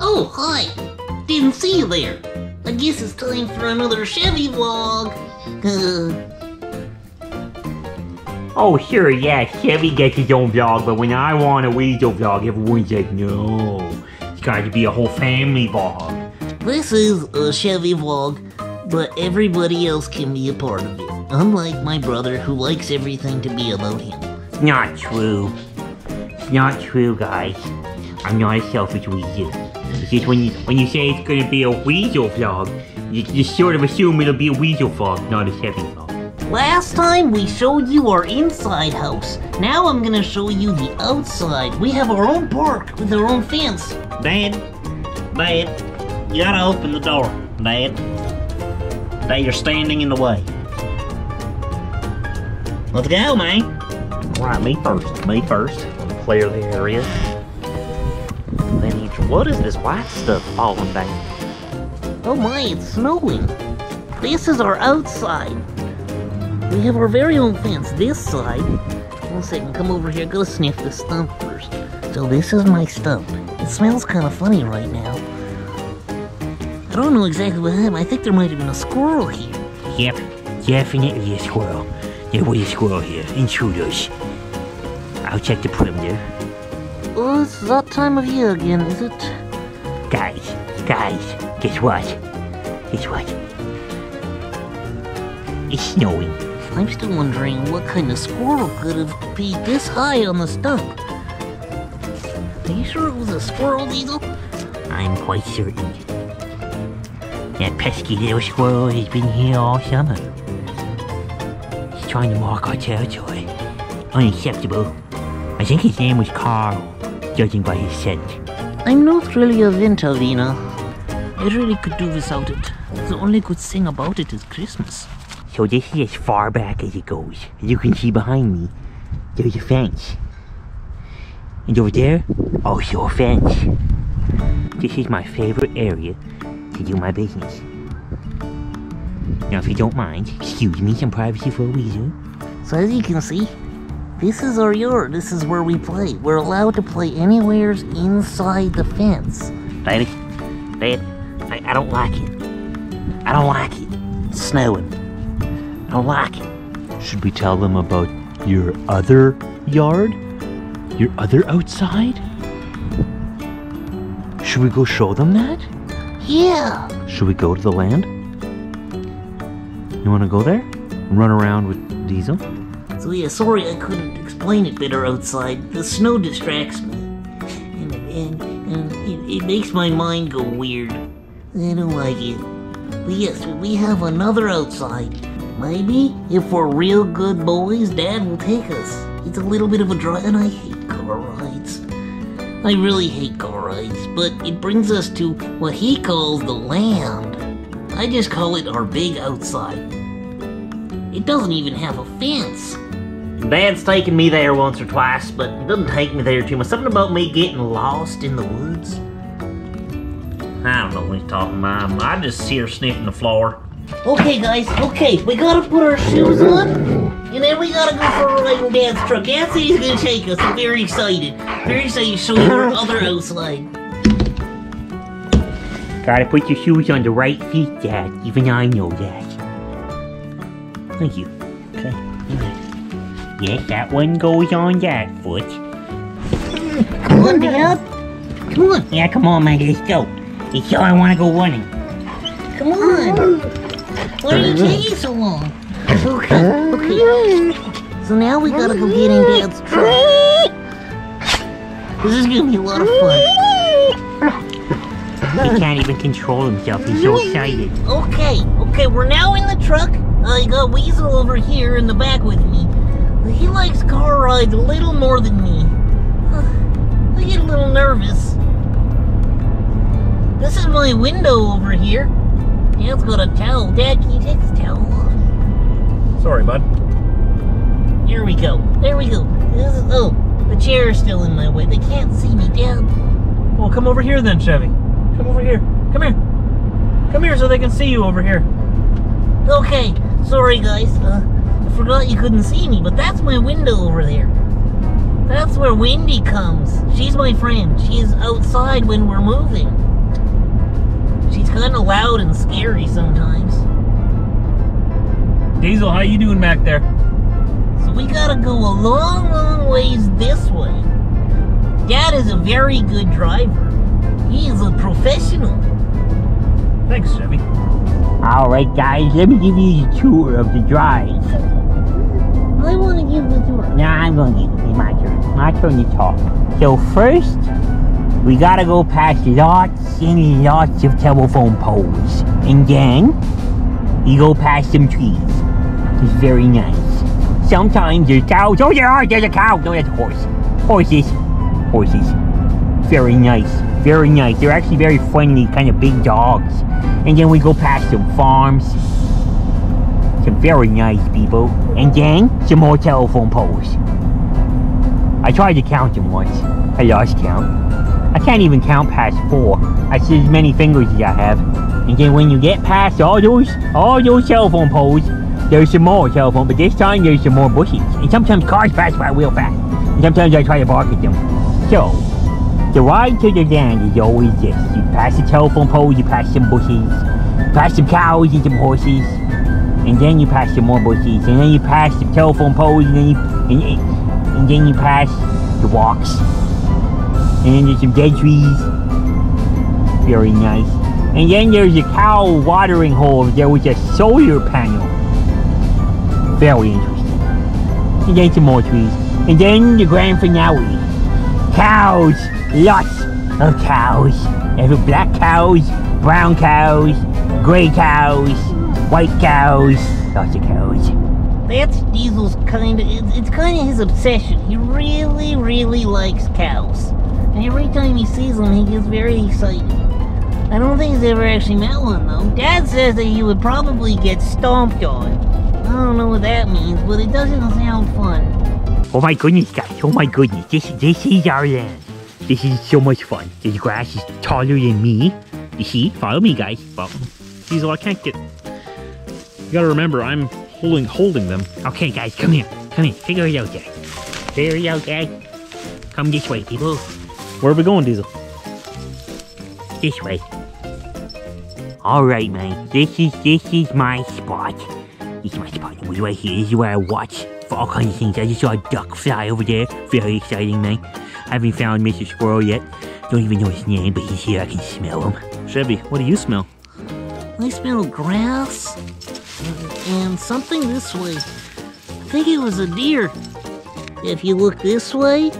Oh, hi! Didn't see you there. I guess it's time for another Chevy vlog. Oh, sure, yeah, Chevy gets his own vlog, but when I want a Weasel vlog, everyone's like, no. It's got to be a whole family vlog. This is a Chevy vlog, but everybody else can be a part of it. Unlike my brother, who likes everything to be about him. It's not true. It's not true, guys. I'm not a selfish Weasel. It's just when you say it's gonna be a Weasel vlog, you just sort of assume it'll be a Weasel vlog, not a Chevy vlog. Last time we showed you our inside house. Now I'm gonna show you the outside. We have our own park with our own fence. Dad, you gotta open the door, Dad, you're standing in the way. Let's go, man. Alright, me first. Clear the area. What is this white stuff falling back? Oh my, it's snowing. This is our outside. We have our very own fence this side. One second, come over here, go sniff the stump first. So this is my stump. It smells kind of funny right now. I don't know exactly what happened. I think there might have been a squirrel here. Yep, definitely a squirrel. There was a squirrel here. Intruders. I'll check the perimeter. Oh, it's that time of year again, is it? Guys, guess what? It's snowing. I'm still wondering what kind of squirrel could have been this high on the stump. Are you sure it was a squirrel, Weasel? I'm quite certain. That pesky little squirrel has been here all summer. He's trying to mark our territory. Unacceptable. I think his name was Carl. Judging by his scent. I'm not really a winter wiener. I really could do without it. The only good thing about it is Christmas. So this is as far back as it goes. As you can see behind me, there's a fence. And over there, also a fence. This is my favorite area to do my business. Now if you don't mind, excuse me some privacy for a Weasel. So as you can see, this is our yard. This is where we play. We're allowed to play anywheres inside the fence. Dad, I don't like it. I don't like it. It's snowing. I don't like it. Should we tell them about your other yard? Your other outside? Should we go show them that? Yeah. Should we go to the land? You want to go there? Run around with Diesel? So yeah, sorry I couldn't explain it better outside. The snow distracts me. And it makes my mind go weird. I don't like it. But yes, we have another outside. Maybe, if we're real good boys, Dad will take us. It's a little bit of a drive, and I hate car rides. I really hate car rides, but it brings us to what he calls the land. I just call it our big outside. It doesn't even have a fence. Dad's taken me there once or twice, but it doesn't take me there too much. Something about me getting lost in the woods. I don't know what he's talking about. I just see her sniffing the floor. Okay, guys, we gotta put our shoes on, and then we gotta go for a ride in Dad's truck. Dad said he's gonna take us. I'm very excited. Very excited to show you our other outside. Gotta put your shoes on the right feet, Dad. Even I know that. Thank you. Okay. Yes, that one goes on that foot. Come on, Dad. Come on. Yeah, come on, man. Let's go. It's all I want to go running. Come on. Why are you taking so long? Okay. So now we gotta go get in Dad's truck. This is gonna be a lot of fun. He can't even control himself. He's so excited. Okay, we're now in the truck. I got Weasel over here in the back with me. He likes car rides a little more than me. I get a little nervous. This is my window over here. Dad's got a towel. Dad, can you take this towel off? Sorry, bud. Here we go. There we go. This is, oh, the chair is still in my way. They can't see me, Dad. Well, come over here then, Chevy. Come over here. Come here so they can see you over here. Okay, sorry guys, I forgot you couldn't see me, but that's my window over there. That's where Wendy comes. She's my friend. She's outside when we're moving. kind of loud and scary sometimes. Diesel, how you doing back there? So we gotta go a long, long ways this way. Dad is a very good driver. He is a professional. Thanks, Chevy. Alright guys, let me give you the tour of the drive. I want to give the tour. Nah, I'm going to give it. It's my turn. My turn to talk. So first, we gotta go past lots and lots of telephone poles. And then, you go past some trees. It's very nice. Sometimes there's cows. Oh, there are! There's a cow! No, that's a horse. Horses. Very nice. Very nice. They're actually very friendly, kind of big dogs. And then we go past some farms. Some very nice people. And then, some more telephone poles. I tried to count them once. I lost count. I can't even count past 4. I see as many fingers as I have. And then when you get past all those telephone poles, there's some more telephone, but this time there's some more bushes. And sometimes cars pass by real fast. And sometimes I try to bark at them. So, the ride to the land is always this. You pass the telephone poles, you pass some bushes, pass some cows and some horses, and then you pass some more bushes, and then you pass the telephone poles, and then you pass the walks. And then there's some dead trees. Very nice. And then there's a cow watering hole. There was a solar panel. Very interesting. And then some more trees. And then the grand finale. Cows. Lots of cows. There's black cows, brown cows, gray cows, white cows. Lots of cows. That's Diesel's kind of... It's kind of his obsession. He really, really likes cows. And every time he sees one, he gets very excited. I don't think he's ever actually met one, though. Dad says that he would probably get stomped on. I don't know what that means, but it doesn't sound fun. Oh my goodness, guys. Oh my goodness. This is our land. This is so much fun. This grass is taller than me. You see? Follow me, guys. Follow me. Diesel, I can't get... You gotta remember, I'm holding them. Okay, guys. Come here. Come here. Figure it out, guys. Figure it out, guys. Come this way, people. Where are we going, Diesel? This way. Alright, man. This is my spot. This is my spot. It was right here. This is where I watch for all kinds of things. I just saw a duck fly over there. Very exciting, man. I haven't found Mr. Squirrel yet. Don't even know his name, but he's here. I can smell him. Chevy, what do you smell? I smell grass and something this way. I think it was a deer. If you look this way,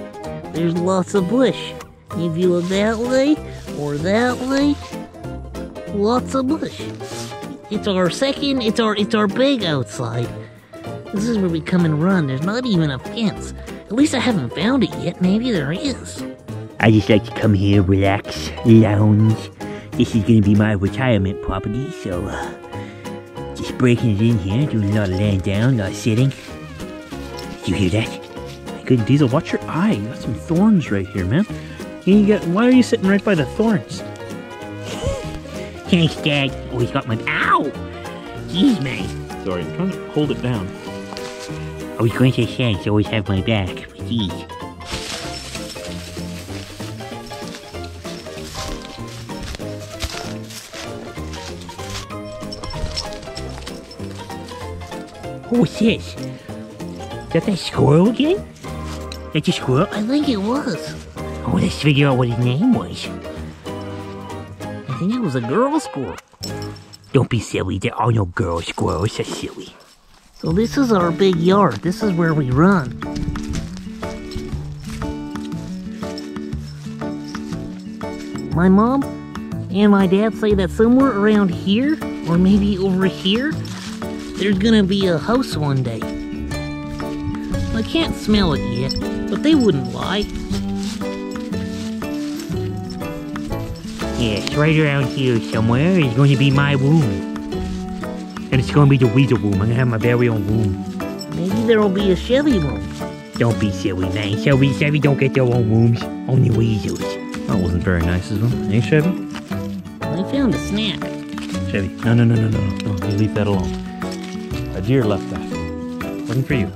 there's lots of bush. If you look that way, or that way, lots of bush. It's our second, it's our big outside. This is where we come and run. There's not even a fence. At least I haven't found it yet. Maybe there is. I just like to come here, relax, lounge. This is going to be my retirement property, so just breaking it in here, doing a lot of laying down, a lot of sitting. Did you hear that? Good Diesel, watch your eye. You got some thorns right here, man. Why are you sitting right by the thorns? Thanks, Dad. Oh, he's got my... Ow! Jeez, man. Sorry, I'm trying to hold it down. I was going to say, I always have my back. Jeez. What's this? Is that squirrel again? That's a squirrel? I think it was. Oh, let's figure out what his name was. I think it was a girl squirrel. Don't be silly. There are no girl squirrels. That's silly. So this is our big yard. This is where we run. My mom and my dad say that somewhere around here, or maybe over here, there's gonna be a house one day. I can't smell it yet, but they wouldn't lie. Yes, right around here somewhere is going to be my room. And it's going to be the Weasel room. I'm going to have my very own room. Maybe there will be a Chevy room. Don't be silly, man. Chevy don't get their own rooms. Only Weasels. That wasn't very nice of them. Hey, Chevy? I found a snack. Chevy, no. You leave that alone. A deer left that. Wasn't for you.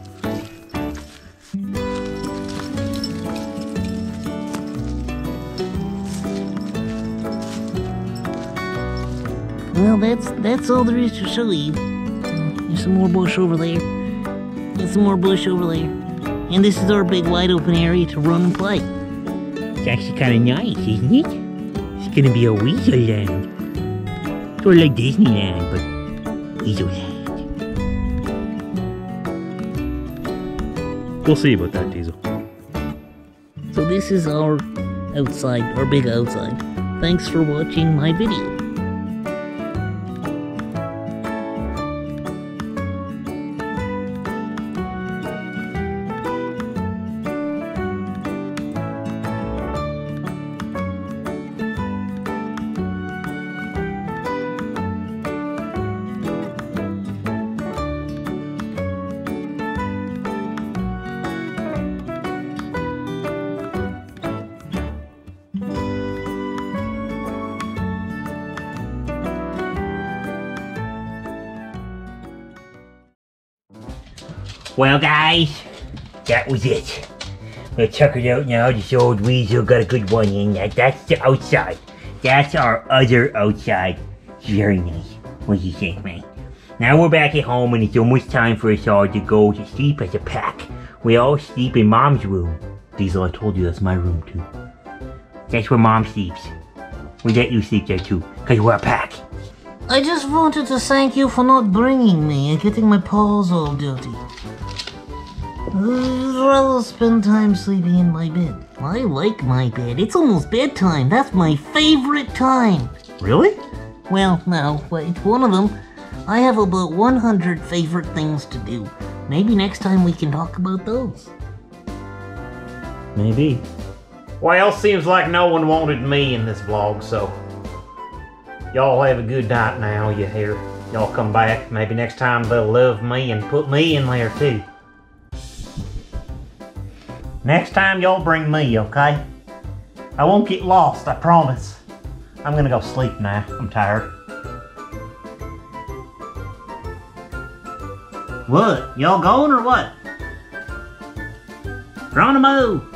Well, that's all there is to show you. There's some more bush over there. And some more bush over there. And this is our big wide open area to run and play. It's actually kind of nice, isn't it? It's going to be a weasel land. Sort of like Disneyland, but weasel land. We'll see about that, Diesel. So this is our outside, our big outside. Thanks for watching my video. Well guys, that was it. We'll check it out now. This old weasel got a good one in that. That's the outside. That's our other outside. Very nice. What do you think, man? Now we're back at home and it's almost time for us all to go to sleep as a pack. We all sleep in Mom's room. Diesel, I told you that's my room too. That's where Mom sleeps. We let you sleep there too, because we're a pack. I just wanted to thank you for not bringing me and getting my paws all dirty. I'd rather spend time sleeping in my bed. I like my bed. It's almost bedtime. That's my favorite time. Really? Well, no, but it's one of them. I have about 100 favorite things to do. Maybe next time we can talk about those. Maybe. Well, seems like no one wanted me in this vlog, so... Y'all have a good night now, you hear? Y'all come back. Maybe next time they'll love me and put me in there, too. Next time y'all bring me, okay? I won't get lost, I promise. I'm gonna go sleep now, I'm tired. What? Y'all going or what? Geronimo!